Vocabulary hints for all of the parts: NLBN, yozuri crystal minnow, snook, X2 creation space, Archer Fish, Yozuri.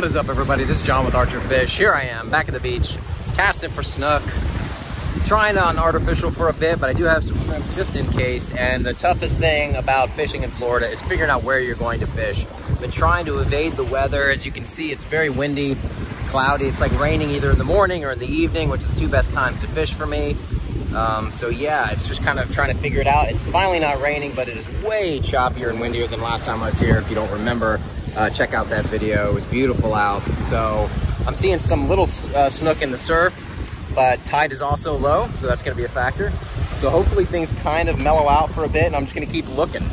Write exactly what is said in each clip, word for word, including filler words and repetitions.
What is up, everybody? This is John with Archer Fish. Here I am back at the beach casting for snook, trying on artificial for a bit, but I do have some shrimp just in case. And the toughest thing about fishing in Florida is figuring out where you're going to fish. Been trying to evade the weather. As you can see, it's very windy, cloudy. It's like raining either in the morning or in the evening, which are the two best times to fish for me. Um, so yeah, it's just kind of trying to figure it out. It's finally not raining, but it is way choppier and windier than last time I was here. If you don't remember, uh, check out that video. It was beautiful out. So I'm seeing some little uh, snook in the surf, but tide is also low, so that's going to be a factor. So hopefully things kind of mellow out for a bit, and I'm just going to keep looking.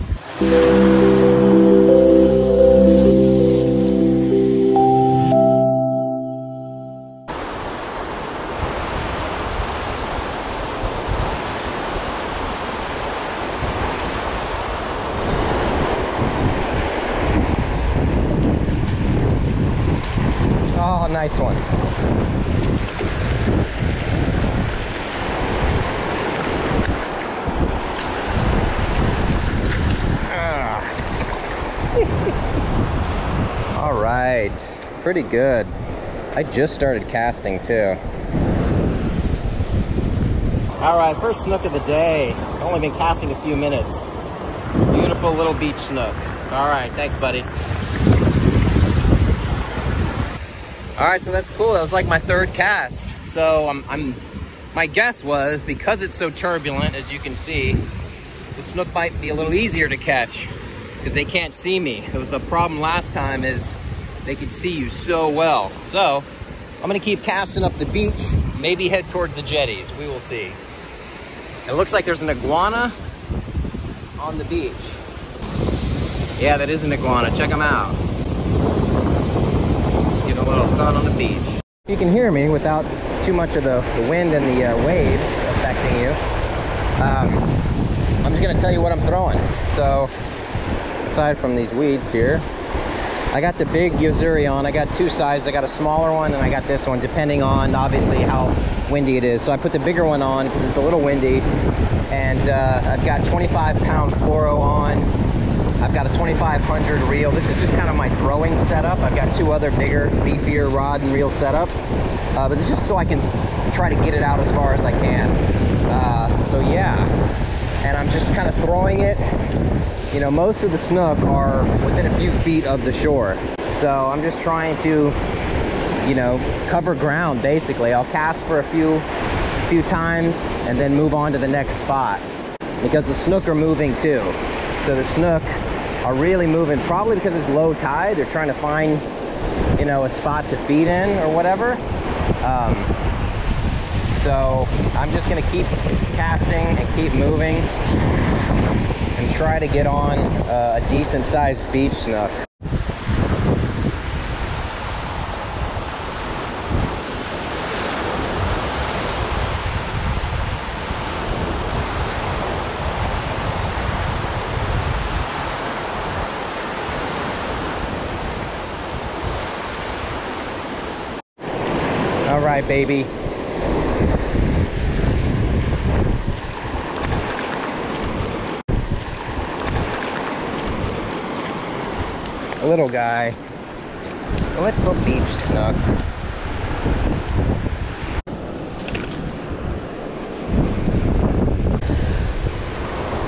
Oh, nice one. Ah. All right, pretty good. I just started casting too. All right, first snook of the day. I've only been casting a few minutes. Beautiful little beach snook. All right, thanks, buddy. All right, so that's cool. That was like my third cast. So I'm, I'm, my guess was, because it's so turbulent, as you can see, the snook might be a little easier to catch because they can't see me. It was the problem last time, is they could see you so well. So I'm gonna keep casting up the beach, maybe head towards the jetties. We will see. It looks like there's an iguana on the beach. Yeah, that is an iguana. Check them out. A little sun on the beach. You can hear me without too much of the, the wind and the uh, waves affecting you. Um, I'm just gonna tell you what I'm throwing. So, aside from these weeds here, I got the big Yozuri on. I got two sizes. I got a smaller one and I got this one, depending on obviously how windy it is. So I put the bigger one on because it's a little windy. And uh, I've got twenty-five pound fluoro on. I've got a twenty-five hundred reel. This is just kind of my throwing setup. I've got two other bigger, beefier rod and reel setups, uh, but it's just so I can try to get it out as far as I can. Uh, so yeah, and I'm just kind of throwing it. You know, most of the snook are within a few feet of the shore. So I'm just trying to, you know, cover ground basically. I'll cast for a few, few times and then move on to the next spot because the snook are moving too. So the snook are really moving, probably because it's low tide. They're trying to find, you know, a spot to feed in or whatever. Um, so I'm just gonna keep casting and keep moving and try to get on uh, a decent sized beach snook. All right, baby. Little guy. Let's go beach snook.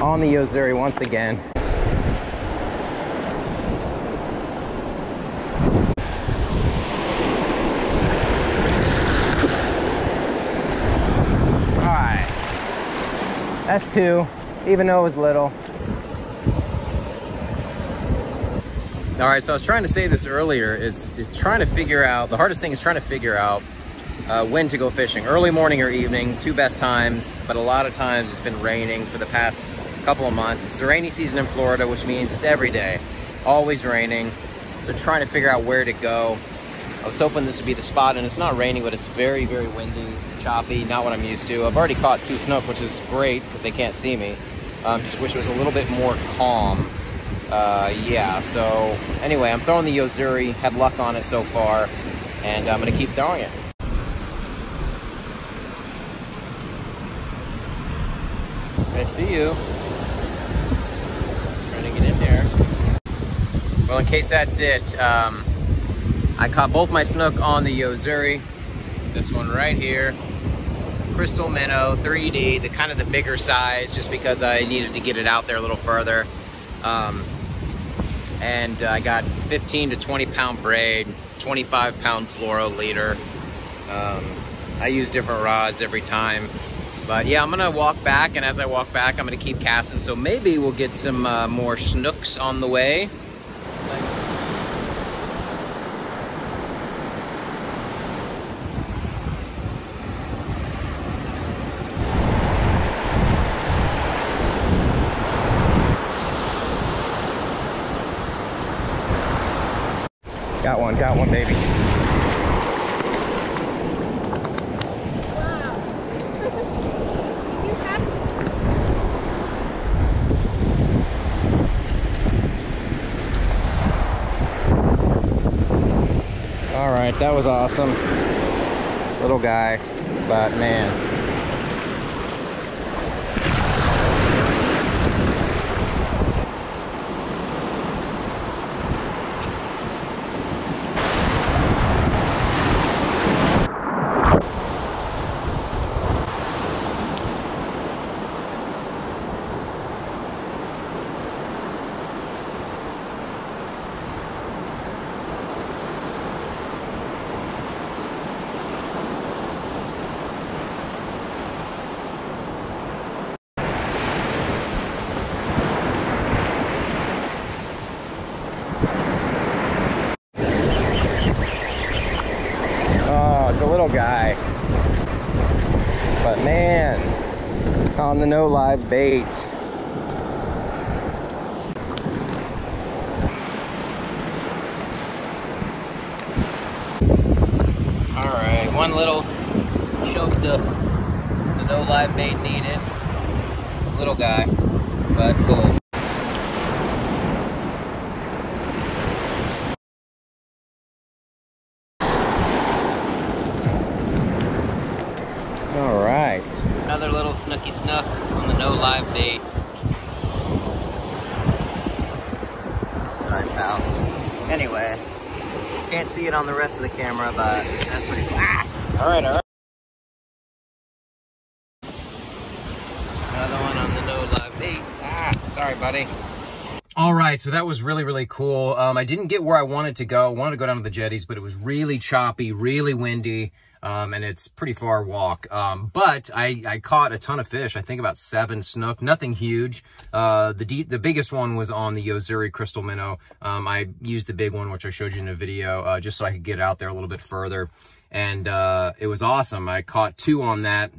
On the Yozuri once again. That's two, even though it was little. All right, so I was trying to say this earlier. It's, it's trying to figure out, the hardest thing is trying to figure out uh, when to go fishing. Early morning or evening, two best times, but a lot of times it's been raining for the past couple of months. It's the rainy season in Florida, which means it's every day, always raining. So trying to figure out where to go. I was hoping this would be the spot, and it's not raining, but it's very, very windy. Choppy, not what I'm used to. I've already caught two snook, which is great because they can't see me. Um, just wish it was a little bit more calm. Uh, yeah, so anyway, I'm throwing the Yozuri, had luck on it so far, and I'm gonna keep throwing it. I see you. Trying to get in there. Well, in case that's it, um, I caught both my snook on the Yozuri. This one right here, crystal minnow, three D, the kind of the bigger size, just because I needed to get it out there a little further. Um, and I got fifteen to twenty pound braid, twenty-five pound fluoro leader. Um, I use different rods every time. But yeah, I'm gonna walk back, and as I walk back, I'm gonna keep casting, so maybe we'll get some uh, more snooks on the way. Got one, got one, baby. That was awesome. Little guy, but man. Guy, but man, on the no live bait. All right, one little choked up the no live bait needed. Little guy, but cool. Another little snooky snook on the no live bait. Sorry, pal. Anyway, can't see it on the rest of the camera, but that's pretty cool. Ah! All right, all right. Another one on the no live bait. Ah, sorry, buddy. All right, so that was really, really cool. Um, I didn't get where I wanted to go. I wanted to go down to the jetties, but it was really choppy, really windy. Um, and it's pretty far walk. Um, but I, I caught a ton of fish. I think about seven snook, nothing huge. Uh, the de the biggest one was on the Yozuri crystal minnow. Um, I used the big one, which I showed you in the video, uh, just so I could get out there a little bit further. And, uh, it was awesome. I caught two on that,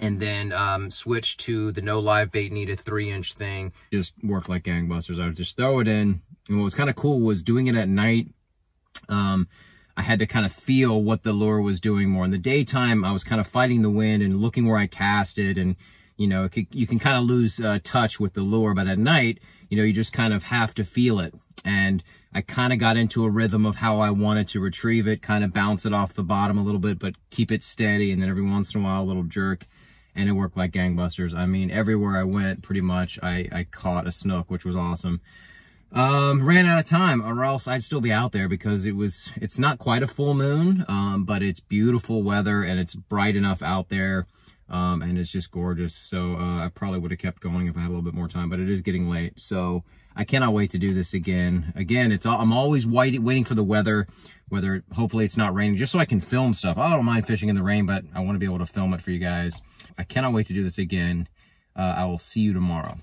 and then, um, switched to the no live bait, needed three inch thing. Just worked like gangbusters. I would just throw it in. And what was kind of cool was doing it at night. Um, I had to kind of feel what the lure was doing more. In the daytime, I was kind of fighting the wind and looking where I cast it, and, you know, it could, you can kind of lose uh, touch with the lure, but at night, you know, you just kind of have to feel it. And I kind of got into a rhythm of how I wanted to retrieve it, kind of bounce it off the bottom a little bit, but keep it steady, and then every once in a while, a little jerk, and it worked like gangbusters. I mean, everywhere I went, pretty much, I, I caught a snook, which was awesome. Um, ran out of time, or else I'd still be out there, because it was, it's not quite a full moon, um, but it's beautiful weather and it's bright enough out there. Um, and it's just gorgeous. So, uh, I probably would have kept going if I had a little bit more time, but it is getting late. So I cannot wait to do this again. Again, it's all, I'm always waiting, waiting for the weather, whether hopefully it's not raining, just so I can film stuff. I don't mind fishing in the rain, but I want to be able to film it for you guys. I cannot wait to do this again. Uh, I will see you tomorrow.